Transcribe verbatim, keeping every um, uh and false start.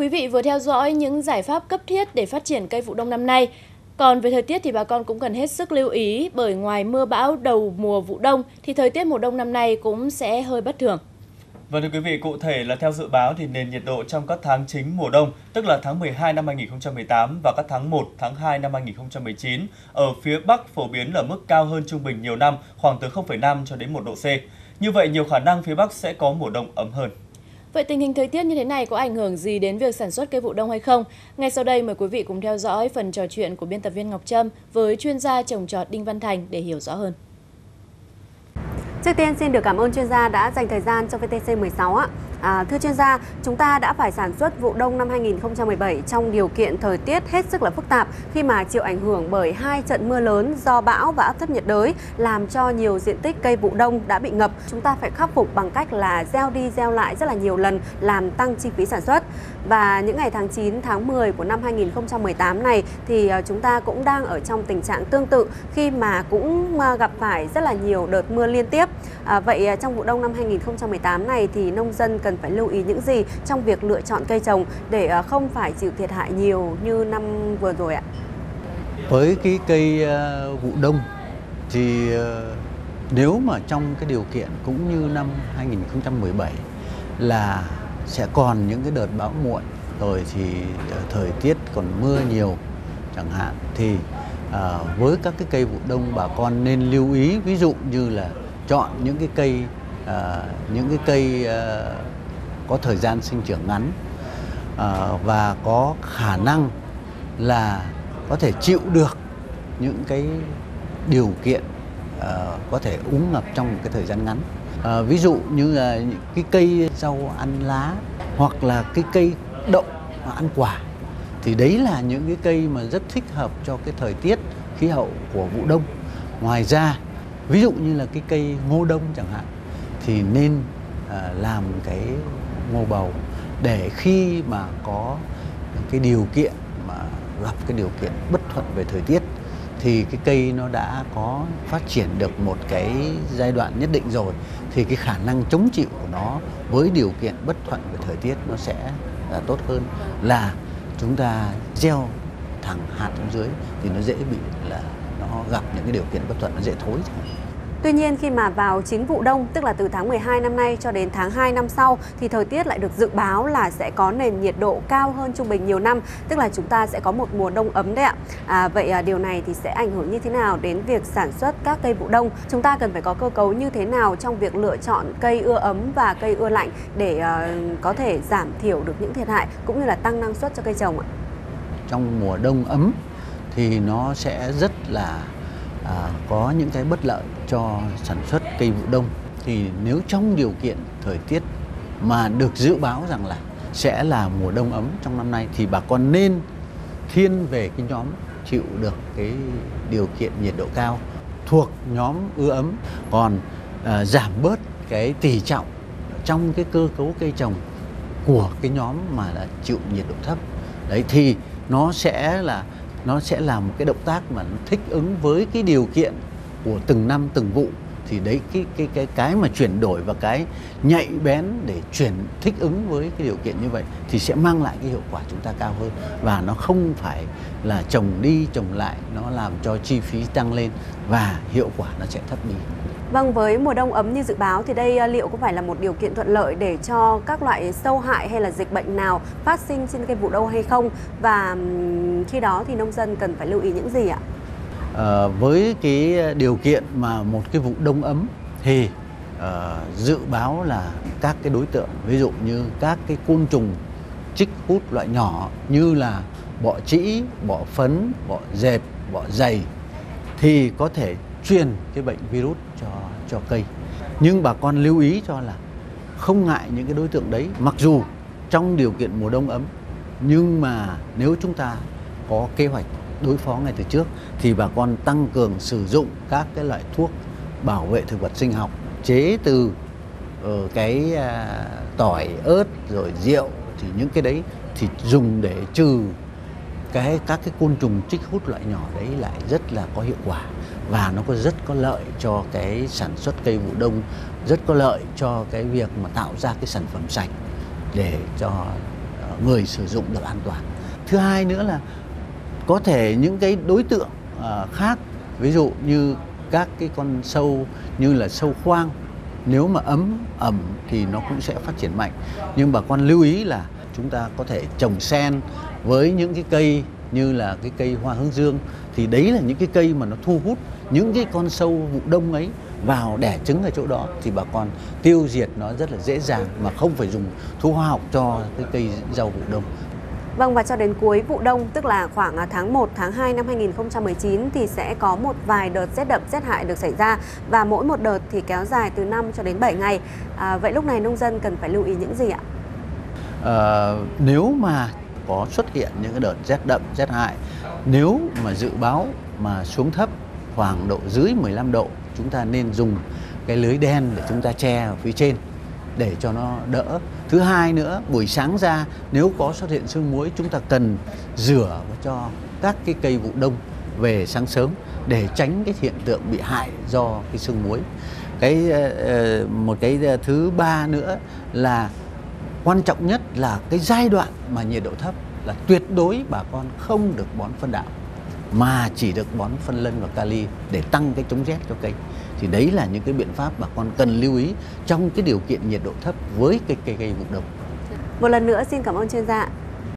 Quý vị vừa theo dõi những giải pháp cấp thiết để phát triển cây vụ đông năm nay. Còn về thời tiết thì bà con cũng cần hết sức lưu ý, bởi ngoài mưa bão đầu mùa vụ đông thì thời tiết mùa đông năm nay cũng sẽ hơi bất thường. Và thưa quý vị, cụ thể là theo dự báo thì nền nhiệt độ trong các tháng chính mùa đông, tức là tháng mười hai năm hai nghìn không trăm mười tám và các tháng một, tháng hai năm hai nghìn không trăm mười chín ở phía Bắc phổ biến ở mức cao hơn trung bình nhiều năm, khoảng từ không phẩy năm cho đến một độ C. Như vậy nhiều khả năng phía Bắc sẽ có mùa đông ấm hơn. Vậy tình hình thời tiết như thế này có ảnh hưởng gì đến việc sản xuất cây vụ đông hay không? Ngay sau đây mời quý vị cùng theo dõi phần trò chuyện của biên tập viên Ngọc Trâm với chuyên gia trồng trọt Đinh Văn Thành để hiểu rõ hơn. Trước tiên xin được cảm ơn chuyên gia đã dành thời gian cho V T C mười sáu ạ. À, thưa chuyên gia, chúng ta đã phải sản xuất vụ đông năm hai nghìn không trăm mười bảy trong điều kiện thời tiết hết sức là phức tạp, khi mà chịu ảnh hưởng bởi hai trận mưa lớn do bão và áp thấp nhiệt đới làm cho nhiều diện tích cây vụ đông đã bị ngập. Chúng ta phải khắc phục bằng cách là gieo đi gieo lại rất là nhiều lần, làm tăng chi phí sản xuất. Và những ngày tháng chín, tháng mười của năm hai nghìn không trăm mười tám này thì chúng ta cũng đang ở trong tình trạng tương tự, khi mà cũng gặp phải rất là nhiều đợt mưa liên tiếp. À, vậy trong vụ đông năm hai nghìn không trăm mười tám này thì nông dân cần phải lưu ý những gì trong việc lựa chọn cây trồng để không phải chịu thiệt hại nhiều như năm vừa rồi ạ? Với cái cây vụ đông thì nếu mà trong cái điều kiện cũng như năm hai nghìn không trăm mười bảy là sẽ còn những cái đợt bão muộn, rồi thì thời tiết còn mưa nhiều chẳng hạn, thì với các cái cây vụ đông bà con nên lưu ý, ví dụ như là chọn những cái cây những cái cây có thời gian sinh trưởng ngắn à, và có khả năng là có thể chịu được những cái điều kiện à, có thể úng ngập trong một cái thời gian ngắn. À, ví dụ như là cái cây rau ăn lá hoặc là cái cây đậu mà ăn quả, thì đấy là những cái cây mà rất thích hợp cho cái thời tiết khí hậu của vụ đông. Ngoài ra, ví dụ như là cái cây ngô đông chẳng hạn, thì nên à, làm cái ngô bầu để khi mà có cái điều kiện mà gặp cái điều kiện bất thuận về thời tiết thì cái cây nó đã có phát triển được một cái giai đoạn nhất định rồi, thì cái khả năng chống chịu của nó với điều kiện bất thuận về thời tiết nó sẽ là tốt hơn là chúng ta gieo thẳng hạt xuống dưới, thì nó dễ bị là nó gặp những cái điều kiện bất thuận, nó dễ thối thôi. Tuy nhiên khi mà vào chính vụ đông, tức là từ tháng mười hai năm nay cho đến tháng hai năm sau, thì thời tiết lại được dự báo là sẽ có nền nhiệt độ cao hơn trung bình nhiều năm, tức là chúng ta sẽ có một mùa đông ấm đấy ạ. À, vậy à, điều này thì sẽ ảnh hưởng như thế nào đến việc sản xuất các cây vụ đông? Chúng ta cần phải có cơ cấu như thế nào trong việc lựa chọn cây ưa ấm và cây ưa lạnh để à, có thể giảm thiểu được những thiệt hại cũng như là tăng năng suất cho cây trồng ạ? Trong mùa đông ấm thì nó sẽ rất là À, có những cái bất lợi cho sản xuất cây vụ đông. Thì nếu trong điều kiện thời tiết mà được dự báo rằng là sẽ là mùa đông ấm trong năm nay, thì bà con nên thiên về cái nhóm chịu được cái điều kiện nhiệt độ cao thuộc nhóm ưa ấm, còn à, giảm bớt cái tỷ trọng trong cái cơ cấu cây trồng của cái nhóm mà là chịu nhiệt độ thấp. Đấy, thì nó sẽ là nó sẽ là một cái động tác mà nó thích ứng với cái điều kiện của từng năm từng vụ, thì đấy cái cái cái cái mà chuyển đổi và cái nhạy bén để chuyển thích ứng với cái điều kiện như vậy thì sẽ mang lại cái hiệu quả chúng ta cao hơn, và nó không phải là trồng đi trồng lại, nó làm cho chi phí tăng lên và hiệu quả nó sẽ thấp đi. Vâng, với mùa đông ấm như dự báo thì đây liệu có phải là một điều kiện thuận lợi để cho các loại sâu hại hay là dịch bệnh nào phát sinh trên cây vụ đông hay không? Và khi đó thì nông dân cần phải lưu ý những gì ạ? À, với cái điều kiện mà một cái vụ đông ấm thì à, dự báo là các cái đối tượng, ví dụ như các cái côn trùng chích hút loại nhỏ như là bọ trĩ, bọ phấn, bọ dẹp, bọ dày thì có thể truyền cái bệnh virus cho cho cây. Nhưng bà con lưu ý cho là không ngại những cái đối tượng đấy, mặc dù trong điều kiện mùa đông ấm, nhưng mà nếu chúng ta có kế hoạch đối phó ngay từ trước thì bà con tăng cường sử dụng các cái loại thuốc bảo vệ thực vật sinh học chế từ uh, cái uh, tỏi, ớt rồi rượu, thì những cái đấy thì dùng để trừ cái các cái côn trùng chích hút loại nhỏ đấy lại rất là có hiệu quả, và nó có rất có lợi cho cái sản xuất cây vụ đông, rất có lợi cho cái việc mà tạo ra cái sản phẩm sạch để cho người sử dụng được an toàn. Thứ hai nữa là có thể những cái đối tượng khác, ví dụ như các cái con sâu như là sâu khoang, nếu mà ấm ẩm thì nó cũng sẽ phát triển mạnh. Nhưng bà con lưu ý là chúng ta có thể trồng sen với những cái cây như là cái cây hoa hướng dương, thì đấy là những cái cây mà nó thu hút những cái con sâu vụ đông ấy vào đẻ trứng ở chỗ đó, thì bà con tiêu diệt nó rất là dễ dàng mà không phải dùng thuốc hóa học cho cái cây rau vụ đông. Vâng, và cho đến cuối vụ đông, tức là khoảng tháng một, tháng hai năm hai nghìn không trăm mười chín thì sẽ có một vài đợt rét đậm, rét hại được xảy ra, và mỗi một đợt thì kéo dài từ năm cho đến bảy ngày. À, vậy lúc này nông dân cần phải lưu ý những gì ạ? À, nếu mà có xuất hiện những cái đợt rét đậm, rét hại, nếu mà dự báo mà xuống thấp khoảng độ dưới mười lăm độ, chúng ta nên dùng cái lưới đen để chúng ta che ở phía trên để cho nó đỡ. Thứ hai nữa, buổi sáng ra nếu có xuất hiện sương muối, chúng ta cần rửa cho các cái cây vụ đông về sáng sớm để tránh cái hiện tượng bị hại do cái sương muối. Cái một cái thứ ba nữa là quan trọng nhất là cái giai đoạn mà nhiệt độ thấp là tuyệt đối bà con không được bón phân đạm, mà chỉ được bón phân lân và kali để tăng cái chống rét cho cây. Thì đấy là những cái biện pháp bà con cần lưu ý trong cái điều kiện nhiệt độ thấp với cây cây, cây vụ đông. Một lần nữa xin cảm ơn chuyên gia.